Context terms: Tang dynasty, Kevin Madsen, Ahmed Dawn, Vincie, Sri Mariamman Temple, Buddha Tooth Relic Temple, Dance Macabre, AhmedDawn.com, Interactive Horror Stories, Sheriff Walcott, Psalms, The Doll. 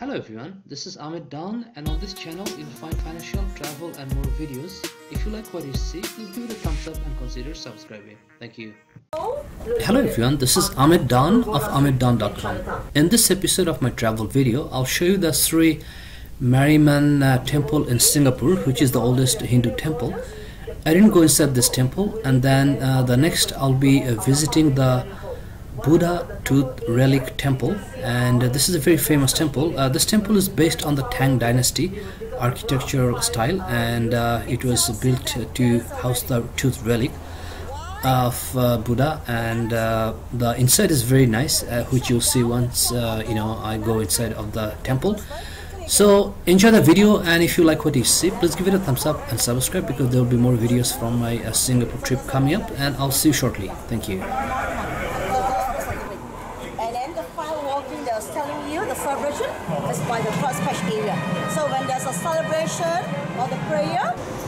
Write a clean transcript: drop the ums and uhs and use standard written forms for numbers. Hello everyone, this is Ahmed Dawn, and on this channel you'll find financial, travel and more videos. If you like what you see, please give it a thumbs up and consider subscribing. Thank you. Hello everyone, this is Ahmed Dawn of AhmedDawn.com. In this episode of my travel video, I'll show you the Sri Mariamman Temple in Singapore, which is the oldest Hindu temple. I didn't go inside this temple, and then the next I'll be visiting the Buddha Tooth Relic Temple, and this is a very famous temple. This temple is based on the Tang Dynasty architectural style, and it was built to house the tooth relic of Buddha, and the inside is very nice, which you'll see once I go inside of the temple. So enjoy the video, and if you like what you see, please give it a thumbs up and subscribe, because there will be more videos from my Singapore trip coming up, and I'll see you shortly. Thank you. I was telling you the celebration is by the cross patch area. So when there's a celebration or the prayer,